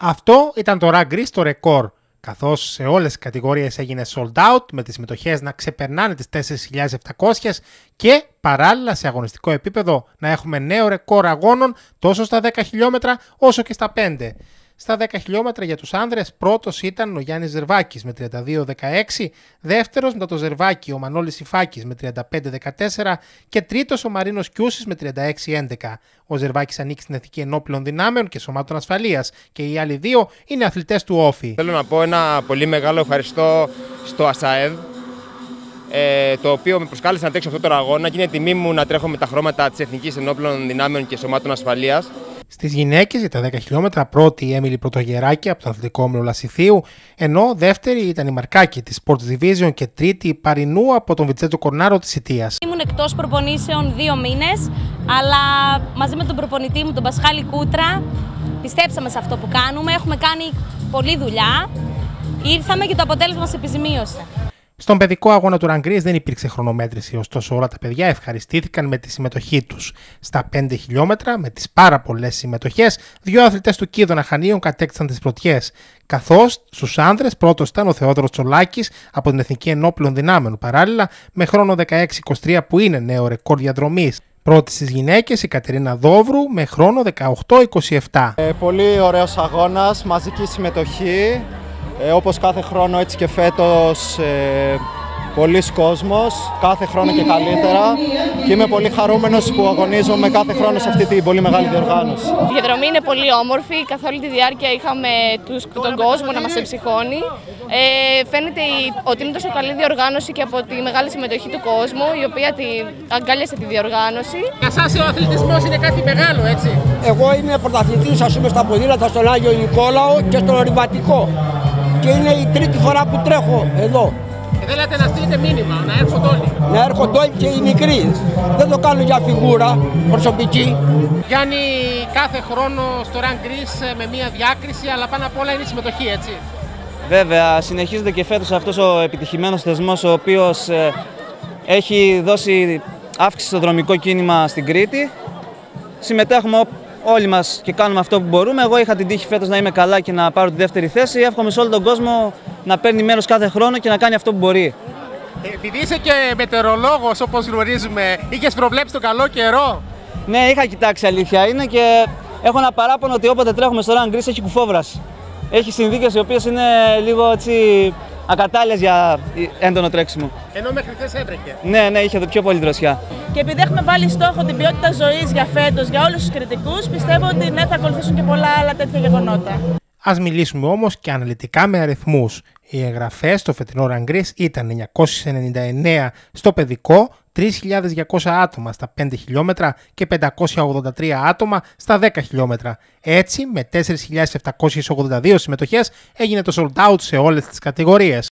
Αυτό ήταν το Ραγκρίς το ρεκόρ, καθώς σε όλες τις κατηγορίες έγινε sold out, με τις συμμετοχές να ξεπερνάνε τις 4.700 και παράλληλα σε αγωνιστικό επίπεδο να έχουμε νέο ρεκόρ αγώνων τόσο στα 10 χιλιόμετρα όσο και στα 5. Στα 10 χιλιόμετρα για τους άνδρες πρώτος ήταν ο Γιάννης Ζερβάκης με 32-16, δεύτερος μετά το Ζερβάκη ο Μανώλης Ιφάκης με 35-14 και τρίτος ο Μαρίνος Κιούσης με 36-11. Ο Ζερβάκης ανήκει στην Εθνική Ενόπλων Δυνάμεων και Σωμάτων Ασφαλείας και οι άλλοι δύο είναι αθλητές του Όφη. Θέλω να πω ένα πολύ μεγάλο ευχαριστώ στο ΑΣΑΕΔ, το οποίο με προσκάλεσε να τρέξω αυτό το αγώνα και είναι τιμή μου να τρέχω με τα χρώματα της Εθνικής Ενόπλων Δυνάμεων και Σωμάτων Ασφαλείας. Στις γυναίκες για τα 10 χιλιόμετρα πρώτη η Έμιλη Πρωτογεράκη από το Αθλητικό Μελό Λασιθείου, ενώ δεύτερη ήταν η Μαρκάκη της Sports Division και τρίτη η Παρινού από τον Βιτσέντο Κορνάρο της Σιτίας. Ήμουν εκτός προπονήσεων 2 μήνες, αλλά μαζί με τον προπονητή μου τον Πασχάλη Κούτρα πιστέψαμε σε αυτό που κάνουμε, έχουμε κάνει πολλή δουλειά, ήρθαμε και το αποτέλεσμα μας επιζημίωσε. Στον παιδικό αγώνα του Ραγκρίς δεν υπήρξε χρονομέτρηση, ωστόσο όλα τα παιδιά ευχαριστήθηκαν με τη συμμετοχή τους. Στα 5 χιλιόμετρα, με τις πάρα πολλές συμμετοχές, δύο αθλητές του Κίδωνα Χανίων κατέκτησαν τις πρωτιές. Καθώς στους άνδρες πρώτος ήταν ο Θεόδωρος Τσολάκης από την Εθνική Ενόπλων Δυνάμεων, παράλληλα με χρόνο 16-23 που είναι νέο ρεκόρ διαδρομής. Πρώτη στις γυναίκες η Κατερίνα Δόβρου με χρόνο 18-27. Πολύ ωραίος αγώνας, μαζική συμμετοχή. Όπως κάθε χρόνο έτσι και φέτος πολλής κόσμος, κάθε χρόνο και καλύτερα και είμαι πολύ χαρούμενος που αγωνίζομαι κάθε χρόνο σε αυτή την πολύ μεγάλη διοργάνωση. Η διαδρομή είναι πολύ όμορφη, καθ' όλη τη διάρκεια είχαμε τον κόσμο να μας εμψυχώνει. Φαίνεται ότι είναι τόσο καλή διοργάνωση και από τη μεγάλη συμμετοχή του κόσμου, η οποία αγκάλιασε τη διοργάνωση. Για σας ο αθλητισμός είναι κάτι μεγάλο, έτσι? Εγώ είμαι πρωταθλητής, ας πούμε, στα ποδήλατα, στο Λάγιο Ηνικόλαο και στο Ρηματικό. Και είναι η τρίτη φορά που τρέχω εδώ. Θέλετε να στείλετε μήνυμα, να έρχονται όλοι? Να έρχονται όλοι και οι μικροί. Δεν το κάνω για φιγούρα προσωπική. Γιάννη, κάθε χρόνο στο Run Greece με μία διάκριση, αλλά πάνω απ' όλα είναι η συμμετοχή, έτσι? Βέβαια, συνεχίζεται και φέτος αυτός ο επιτυχημένος θεσμός, ο οποίος έχει δώσει αύξηση στο δρομικό κίνημα στην Κρήτη. Συμμετέχουμε όλοι μας και κάνουμε αυτό που μπορούμε. Εγώ είχα την τύχη φέτος να είμαι καλά και να πάρω τη δεύτερη θέση. Εύχομαι σε όλο τον κόσμο να παίρνει μέρος κάθε χρόνο και να κάνει αυτό που μπορεί. Επειδή είσαι και μετεωρολόγος, όπως γνωρίζουμε, είχες προβλέψει τον καλό καιρό? Ναι, είχα κοιτάξει, αλήθεια είναι, και έχω ένα παράπονο ότι όποτε τρέχουμε στο Run Greece έχει κουφόβραση. Έχει συνδίκες οι οποίες είναι λίγο έτσι ακατάλληλες για έντονο τρέξιμο. Ενώ μέχρι χθες έτρεχε. Ναι, είχε πιο πολύ δροσιά. Και επειδή έχουμε βάλει στόχο την ποιότητα ζωής για φέτος, για όλους τους κριτικούς, πιστεύω ότι ναι, θα ακολουθήσουν και πολλά άλλα τέτοια γεγονότα. Ας μιλήσουμε όμως και αναλυτικά με αριθμούς. Οι εγγραφές στο φετινό Run Greece ήταν 999 στο παιδικό, 3.200 άτομα στα 5 χιλιόμετρα και 583 άτομα στα 10 χιλιόμετρα. Έτσι, με 4.782 συμμετοχές έγινε το sold out σε όλες τις κατηγορίες.